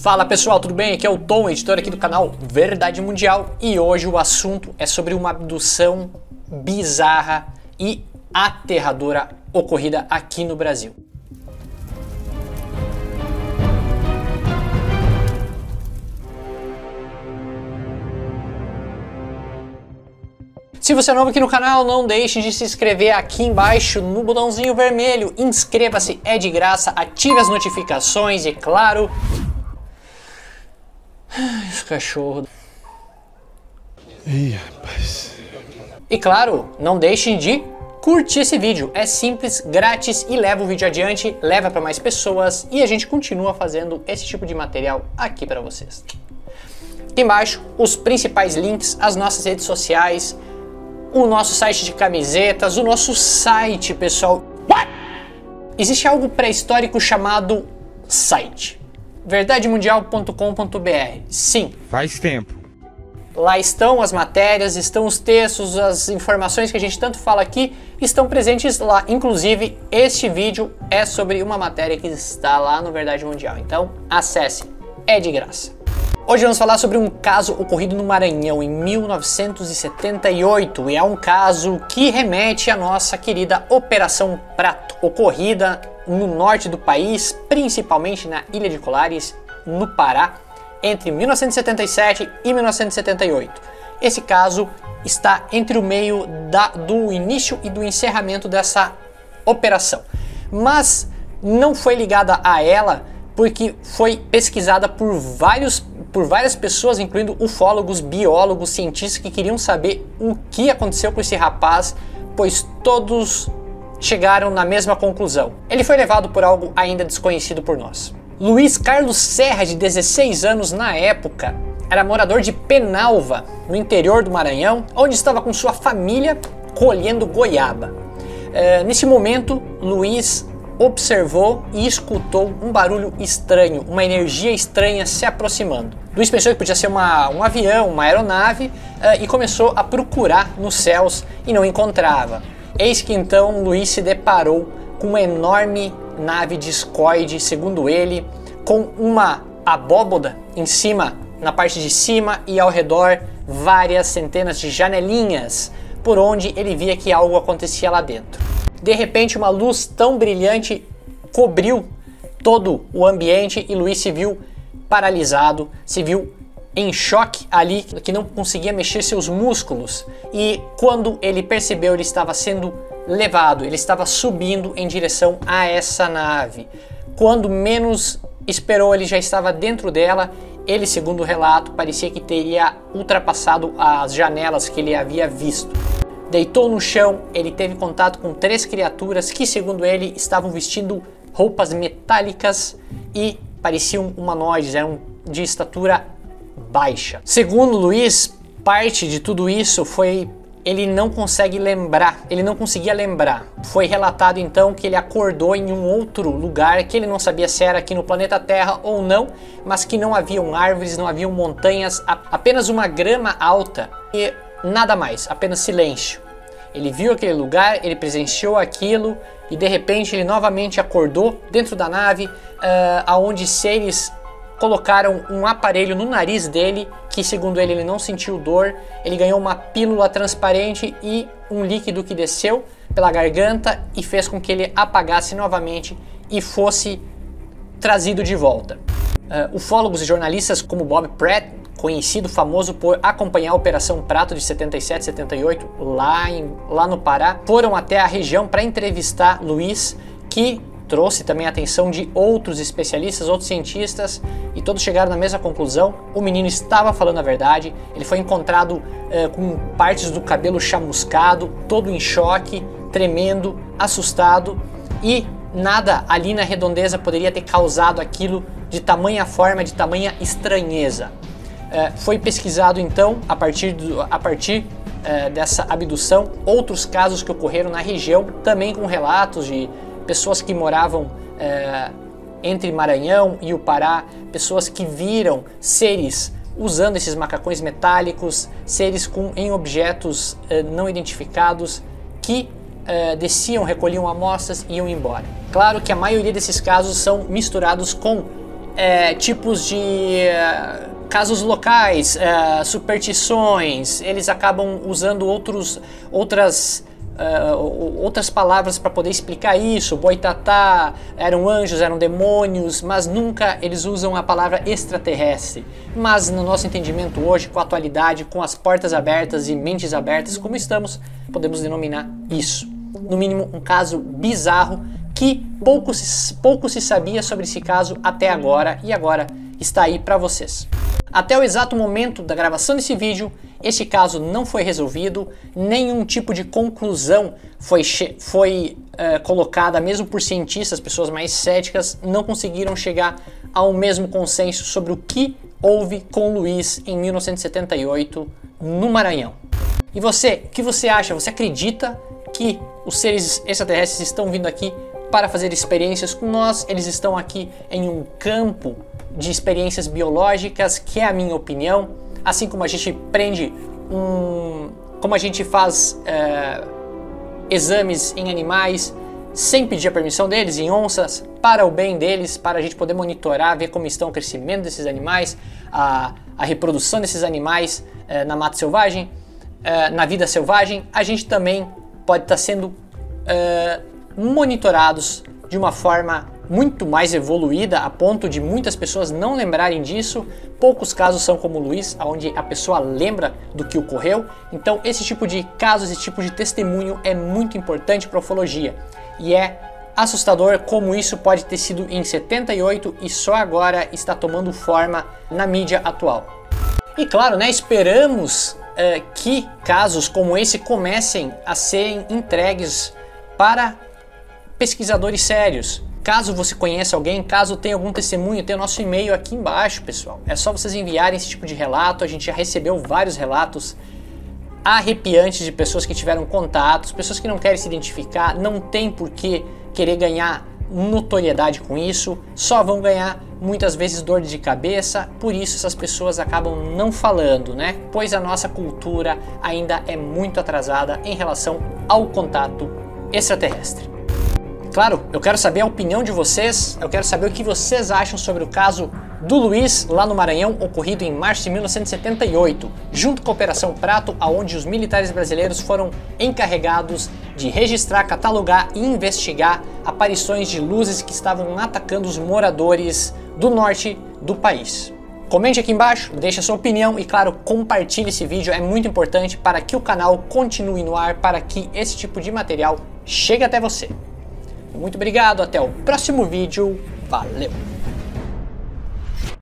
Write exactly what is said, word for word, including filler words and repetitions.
Fala pessoal, tudo bem? Aqui é o Tom, editor aqui do canal Verdade Mundial, e hoje o assunto é sobre uma abdução bizarra e aterradora ocorrida aqui no Brasil. Se você é novo aqui no canal, não deixe de se inscrever aqui embaixo no botãozinho vermelho. Inscreva-se, é de graça, ative as notificações e, claro... Os cachorros... Ih, rapaz... E claro, não deixem de curtir esse vídeo. É simples, grátis e leva o vídeo adiante, leva para mais pessoas e a gente continua fazendo esse tipo de material aqui para vocês. Aqui embaixo, os principais links, as nossas redes sociais... O nosso site de camisetas, o nosso site, pessoal. What? Existe algo pré-histórico chamado site. verdade mundial ponto com ponto br. Sim. Faz tempo. Lá estão as matérias, estão os textos, as informações que a gente tanto fala aqui, estão presentes lá. Inclusive, este vídeo é sobre uma matéria que está lá no Verdade Mundial. Então, acesse. É de graça. Hoje vamos falar sobre um caso ocorrido no Maranhão em mil novecentos e setenta e oito, e é um caso que remete à nossa querida Operação Prato, ocorrida no norte do país, principalmente na Ilha de Colares, no Pará, entre mil novecentos e setenta e sete e mil novecentos e setenta e oito. Esse caso está entre o meio da, do início e do encerramento dessa operação, mas não foi ligada a ela porque foi pesquisada por vários por várias pessoas, incluindo ufólogos, biólogos, cientistas que queriam saber o que aconteceu com esse rapaz, pois todos chegaram na mesma conclusão. Ele foi levado por algo ainda desconhecido por nós. Luiz Carlos Serra, de dezesseis anos na época, era morador de Penalva, no interior do Maranhão, onde estava com sua família colhendo goiaba. É, nesse momento, Luiz observou e escutou um barulho estranho, uma energia estranha se aproximando. Luiz pensou que podia ser uma, um avião, uma aeronave, uh, e começou a procurar nos céus e não encontrava. Eis que então Luiz se deparou com uma enorme nave discoide, segundo ele, com uma abóboda em cima, na parte de cima, e ao redor várias centenas de janelinhas, por onde ele via que algo acontecia lá dentro. De repente, uma luz tão brilhante cobriu todo o ambiente e Luiz se viu paralisado, se viu em choque ali, que não conseguia mexer seus músculos. E quando ele percebeu, ele estava sendo levado, ele estava subindo em direção a essa nave. Quando menos esperou, ele já estava dentro dela. Ele, segundo o relato, parecia que teria ultrapassado as janelas que ele havia visto. Deitou no chão, ele teve contato com três criaturas que, segundo ele, estavam vestindo roupas metálicas e pareciam humanoides, eram de estatura baixa. Segundo Luiz, parte de tudo isso foi... ele não consegue lembrar, ele não conseguia lembrar. Foi relatado então que ele acordou em um outro lugar, que ele não sabia se era aqui no planeta Terra ou não, mas que não haviam árvores, não haviam montanhas, apenas uma grama alta e... nada mais, apenas silêncio. Ele viu aquele lugar, ele presenciou aquilo e de repente ele novamente acordou dentro da nave, uh, aonde seres colocaram um aparelho no nariz dele, que segundo ele, ele não sentiu dor. Ele ganhou uma pílula transparente e um líquido que desceu pela garganta e fez com que ele apagasse novamente e fosse trazido de volta. Uh, ufólogos e jornalistas como Bob Pratt, conhecido, famoso por acompanhar a Operação Prato de setenta e sete, setenta e oito, lá, em, lá no Pará, foram até a região para entrevistar Luiz, que trouxe também a atenção de outros especialistas, outros cientistas, e todos chegaram na mesma conclusão. O menino estava falando a verdade, ele foi encontrado eh, com partes do cabelo chamuscado, todo em choque, tremendo, assustado, e nada ali na redondeza poderia ter causado aquilo de tamanha forma, de tamanha estranheza. Uh, foi pesquisado então, a partir, do, a partir uh, dessa abdução, outros casos que ocorreram na região, também com relatos de pessoas que moravam uh, entre Maranhão e o Pará, pessoas que viram seres usando esses macacões metálicos, seres com, em objetos uh, não identificados, que uh, desciam, recolhiam amostras e iam embora. Claro que a maioria desses casos são misturados com é, tipos de é, casos locais, é, superstições, eles acabam usando outros, outras, é, outras palavras para poder explicar isso. Boitatá, eram anjos, eram demônios, mas nunca eles usam a palavra extraterrestre. Mas no nosso entendimento hoje, com a atualidade, com as portas abertas e mentes abertas, como estamos, podemos denominar isso. No mínimo um caso bizarro, que pouco se, pouco se sabia sobre esse caso até agora, e agora está aí para vocês. Até o exato momento da gravação desse vídeo, este caso não foi resolvido, nenhum tipo de conclusão foi, foi uh, colocada, mesmo por cientistas, pessoas mais céticas, não conseguiram chegar ao mesmo consenso sobre o que houve com Luiz em mil novecentos e setenta e oito no Maranhão. E você, o que você acha? Você acredita que os seres extraterrestres estão vindo aqui para fazer experiências com nós? Eles estão aqui em um campo de experiências biológicas, que é a minha opinião. Assim como a gente prende um... como a gente faz é, exames em animais sem pedir a permissão deles, em onças, para o bem deles, para a gente poder monitorar, ver como estão o crescimento desses animais, a, a reprodução desses animais é, na mata selvagem, é, na vida selvagem, a gente também pode estar sendo é, monitorados de uma forma muito mais evoluída, a ponto de muitas pessoas não lembrarem disso. Poucos casos são como o Luiz, onde a pessoa lembra do que ocorreu. Então esse tipo de caso, esse tipo de testemunho é muito importante para a ufologia. E é assustador como isso pode ter sido em setenta e oito e só agora está tomando forma na mídia atual. E claro, né, esperamos uh, que casos como esse comecem a serem entregues para pesquisadores sérios. Caso você conheça alguém, caso tenha algum testemunho, tem o nosso e-mail aqui embaixo, pessoal. É só vocês enviarem esse tipo de relato. A gente já recebeu vários relatos arrepiantes de pessoas que tiveram contatos, pessoas que não querem se identificar, não tem por que querer ganhar notoriedade com isso, só vão ganhar muitas vezes dor de cabeça, por isso essas pessoas acabam não falando, né? Pois a nossa cultura ainda é muito atrasada em relação ao contato extraterrestre. Claro, eu quero saber a opinião de vocês, eu quero saber o que vocês acham sobre o caso do Luiz lá no Maranhão, ocorrido em março de mil novecentos e setenta e oito, junto com a Operação Prato, aonde os militares brasileiros foram encarregados de registrar, catalogar e investigar aparições de luzes que estavam atacando os moradores do norte do país. Comente aqui embaixo, deixe a sua opinião e, claro, compartilhe esse vídeo, é muito importante para que o canal continue no ar, para que esse tipo de material chegue até você. Muito obrigado, até o próximo vídeo, valeu!